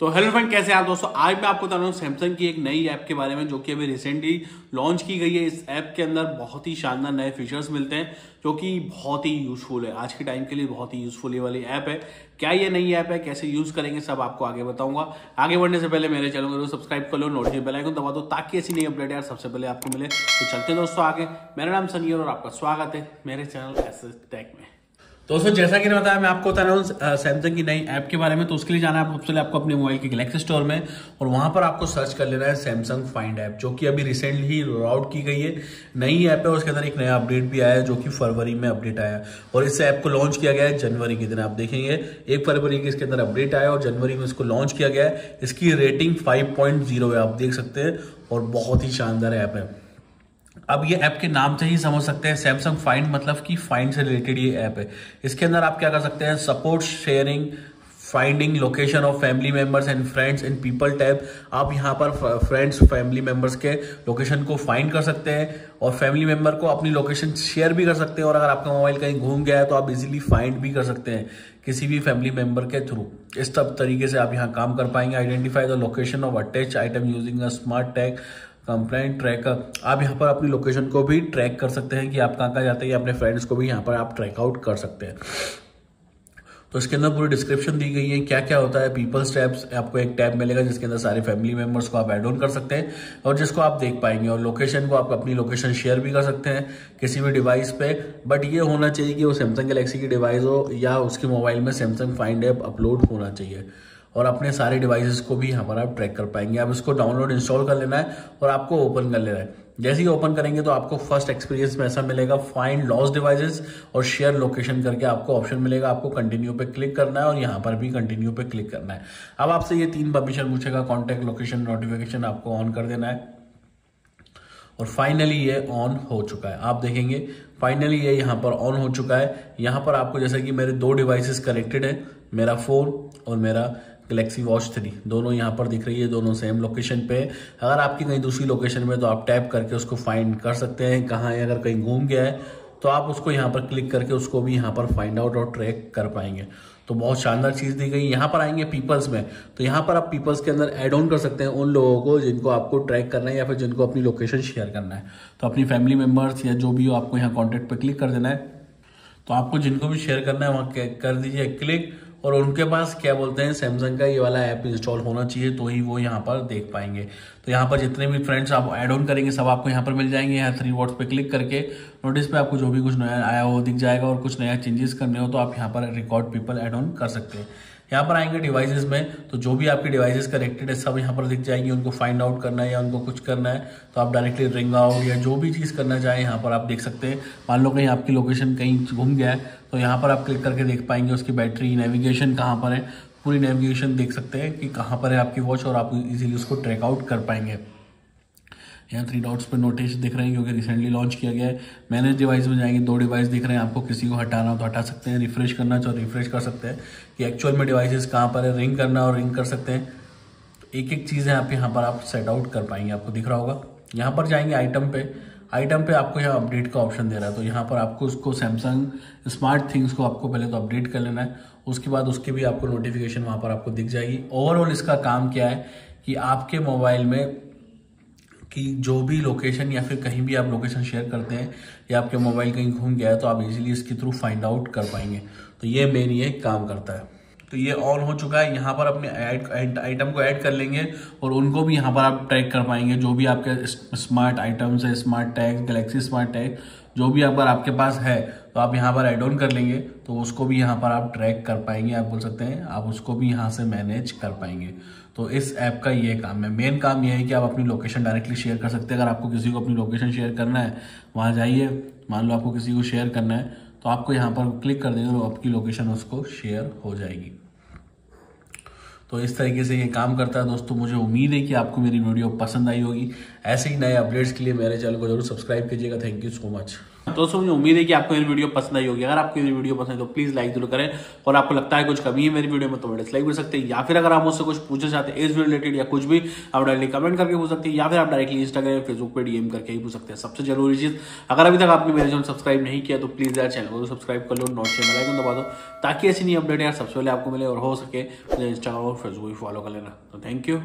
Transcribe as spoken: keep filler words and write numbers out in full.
तो hello friend, कैसे आप दोस्तों। आज मैं आपको बता रहा हूँ सैमसंग की एक नई ऐप के बारे में जो कि अभी रिसेंटली लॉन्च की गई है। इस ऐप के अंदर बहुत ही शानदार नए फीचर्स मिलते हैं जो कि बहुत ही यूजफुल है आज के टाइम के लिए। बहुत ही यूजफुल ये वाली ऐप है। क्या ये नई ऐप है, कैसे यूज करेंगे, सब आपको आगे बताऊंगा। आगे बढ़ने से पहले मेरे चैनल को सब्सक्राइब कर लो, नोटिफिकेशन बेल आइकन दबा दो ताकि ऐसी नई अपडेट यार सबसे पहले आपको मिले। तो चलते हैं दोस्तों आगे। मेरा नाम सनी और आपका स्वागत है मेरे चैनल एस टैग में। दोस्तों जैसा कि मैंने बताया, मैं आपको बता रहा हूँ सैमसंग की नई ऐप के बारे में। तो उसके लिए जाना है सबसे पहले आपको अपने मोबाइल के गैलेक्सी स्टोर में और वहां पर आपको सर्च कर लेना है सैमसंग फाइंड ऐप, जो कि अभी रिसेंटली ही रोल आउट की गई है। नई ऐप है और उसके अंदर एक नया अपडेट भी आया है जो कि फरवरी में अपडेट आया है। और इस ऐप को लॉन्च किया गया है जनवरी के दिन। आप देखेंगे एक फरवरी के इसके अंदर अपडेट आया और जनवरी में इसको लॉन्च किया गया है। इसकी रेटिंग फाइव पॉइंट जीरो है, आप देख सकते हैं, और बहुत ही शानदार ऐप है। अब ये ऐप के नाम से ही समझ सकते हैं, सैमसंग फाइंड मतलब कि फाइंड से रिलेटेड ये ऐप है। इसके अंदर आप क्या कर सकते हैं, support, sharing, finding location of family members and friends and people tab. आप यहाँ पर फ्रेंड्स फैमिली मेंबर्स के लोकेशन को फाइंड कर सकते हैं और फैमिली मेंबर को अपनी लोकेशन शेयर भी कर सकते हैं। और अगर आपका मोबाइल कहीं घूम गया है तो आप इजीली फाइंड भी कर सकते हैं किसी भी फैमिली मेंबर के थ्रू। इस सब तरीके से आप यहाँ काम कर पाएंगे। Identify the location of attach item using a smart tag complaint tracker. आप यहाँ पर अपनी लोकेशन को भी ट्रैक कर सकते हैं कि आप कहाँ कहाँ जाते हैं। अपने फ्रेंड्स को भी यहाँ पर आप ट्रैकआउट कर सकते हैं। तो इसके अंदर पूरी डिस्क्रिप्शन दी गई है क्या क्या होता है। पीपल्स टैब्स, आपको एक टैब मिलेगा जिसके अंदर सारे फैमिली मेंबर्स को आप ऐड ऑन कर सकते हैं और जिसको आप देख पाएंगे। और लोकेशन को आप अपनी लोकेशन शेयर भी कर सकते हैं किसी भी डिवाइस पे। बट ये होना चाहिए कि वो सैमसंग गैलेक्सी की डिवाइस हो या उसके मोबाइल में सैमसंग फाइंड ऐप अपलोड होना चाहिए। और अपने सारे डिवाइसेस को भी यहाँ पर आप ट्रैक कर पाएंगे। आप इसको डाउनलोड इंस्टॉल कर लेना है और आपको ओपन कर लेना है। जैसे ही ओपन करेंगे तो आपको फर्स्ट एक्सपीरियंस में ऐसा मिलेगा, फाइंड लॉस्ट डिवाइसेस और शेयर लोकेशन करके आपको ऑप्शन मिलेगा। आपको कंटिन्यू पे क्लिक करना है और यहाँ पर भी कंटिन्यू पे क्लिक करना है। अब आपसे ये तीन परमिशन पूछेगा, कॉन्टैक्ट, लोकेशन, नोटिफिकेशन, आपको ऑन कर देना है। और फाइनली ये ऑन हो चुका है। आप देखेंगे फाइनली ये यहाँ पर ऑन हो चुका है। यहाँ पर आपको, जैसे कि मेरे दो डिवाइसेस कनेक्टेड है, मेरा फोन और मेरा गैलेक्सी वॉच थ्री, दोनों यहाँ पर दिख रही है, दोनों सेम लोकेशन पे। अगर आपकी कहीं दूसरी लोकेशन में तो आप टैप करके उसको फाइंड कर सकते हैं कहाँ है। अगर कहीं घूम गया है तो आप उसको यहाँ पर क्लिक करके उसको भी यहाँ पर फाइंड आउट और ट्रैक कर पाएंगे। तो बहुत शानदार चीज़ दी गई। यहाँ पर आएंगे पीपल्स में, तो यहाँ पर आप पीपल्स के अंदर ऐड ऑन कर सकते हैं उन लोगों को जिनको आपको ट्रैक करना है या फिर जिनको अपनी लोकेशन शेयर करना है। तो अपनी फैमिली मेम्बर्स या जो भी हो, आपको यहाँ कॉन्टैक्ट पर क्लिक कर देना है। तो आपको जिनको भी शेयर करना है वहाँ कर दीजिए क्लिक। और उनके पास क्या बोलते हैं, सैमसंग का ये वाला ऐप इंस्टॉल होना चाहिए तो ही वो यहाँ पर देख पाएंगे। तो यहाँ पर जितने भी फ्रेंड्स आप ऐड ऑन करेंगे सब आपको यहाँ पर मिल जाएंगे। यहाँ थ्री डॉट्स पे क्लिक करके नोटिस पे आपको जो भी कुछ नया आया हो दिख जाएगा। और कुछ नया चेंजेस करने हो तो आप यहाँ पर रिकॉर्ड पीपल ऐड ऑन कर सकते हैं। यहाँ पर आएंगे डिवाइसेस में, तो जो भी आपकी डिवाइसेस कनेक्टेड है सब यहाँ पर दिख जाएंगी। उनको फाइंड आउट करना है या उनको कुछ करना है तो आप डायरेक्टली रिंग आउट या जो भी चीज़ करना चाहें यहाँ पर आप देख सकते हैं। मान लो कहीं आपकी लोकेशन कहीं घूम गया है तो यहाँ पर आप क्लिक करके देख पाएंगे उसकी बैटरी, नेविगेशन कहाँ पर है, पूरी नेविगेशन देख सकते हैं कि कहाँ पर है आपकी वॉच और आप इजीली उसको ट्रैक आउट कर पाएंगे। यहाँ थ्री डॉट्स पे नोटिस दिख रहे हैं क्योंकि रिसेंटली लॉन्च किया गया है। मैनेज डिवाइस में जाएंगे, दो डिवाइस दिख रहे हैं, आपको किसी को हटाना हो तो हटा सकते हैं, रिफ्रेश करना चाहो रिफ्रेश कर सकते हैं कि एक्चुअल में डिवाइसेस कहाँ पर है, रिंग करना और रिंग कर सकते हैं। तो एक एक चीज़ें आप यहाँ पर आप सेट आउट कर पाएंगे, आपको दिख रहा होगा। यहाँ पर जाएंगे आइटम पे, आइटम पे आपको यहाँ अपडेट का ऑप्शन दे रहा है। तो यहाँ पर आपको उसको सैमसंग स्मार्ट थिंग्स को आपको पहले तो अपडेट कर लेना है, उसके बाद उसके भी आपको नोटिफिकेशन वहाँ पर आपको दिख जाएगी। ओवरऑल इसका काम क्या है कि आपके मोबाइल में कि जो भी लोकेशन या फिर कहीं भी आप लोकेशन शेयर करते हैं या आपके मोबाइल कहीं घूम गया है तो आप इजीली इसके थ्रू फाइंड आउट कर पाएंगे। तो ये मेन ये काम करता है। तो ये ऑन हो चुका है। यहाँ पर अपने आइटम को ऐड कर लेंगे और उनको भी यहाँ पर आप ट्रैक कर पाएंगे। जो भी आपके स्मार्ट आइटम्स है, smart tag, Galaxy smart tag, जो भी अगर आपके पास है तो आप यहाँ पर ऐड ऑन कर लेंगे तो उसको भी यहाँ पर आप ट्रैक कर पाएंगे। आप बोल सकते हैं आप उसको भी यहाँ से मैनेज कर पाएंगे। तो इस ऐप का ये काम है। मेन काम यह है कि आप अपनी लोकेशन डायरेक्टली शेयर कर सकते हैं। अगर आपको किसी को अपनी लोकेशन शेयर करना है, वहाँ जाइए, मान लो आपको किसी को शेयर करना है तो आपको यहाँ पर क्लिक कर देंगे और आपकी लोकेशन उसको शेयर हो जाएगी। तो इस तरीके से ये काम करता है दोस्तों। मुझे उम्मीद है कि आपको मेरी वीडियो पसंद आई होगी। ऐसे ही नए अपडेट्स के लिए मेरे चैनल को जरूर सब्सक्राइब कीजिएगा। Thank you so much. दोस्तों मुझे उम्मीद है कि आपको मेरी वीडियो पसंद आई होगी। अगर आपको ये वीडियो पसंद है तो प्लीज लाइक जरूर करें, और आपको लगता है कुछ कमी है मेरी वीडियो में तो डिसलाइक कर सकते हैं, या फिर अगर आप मुझसे कुछ पूछना चाहते हैं इस वीडियो रिलेटेड या कुछ भी आप डायरेक्टली कमेंट करके पूछ सकते हैं, या फिर आप डायरेक्टली इंस्टाग्राम फेसबुक पर डीएम करके ही पूछ सकते हैं। सबसे जरूरी चीज, अगर अभी तक आपने मेरे चैनल सब्सक्राइब नहीं किया तो प्लीज यार चैनल को सब्सक्राइब कर लो, नोट से बेल आइकन दबा दो ताकि ऐसी नई अपडेट यार सबसे पहले आपको मिले, और हो सके मुझे इंस्टाग्राम और फेसबुक भी फॉलो कर लेना। तो थैंक यू।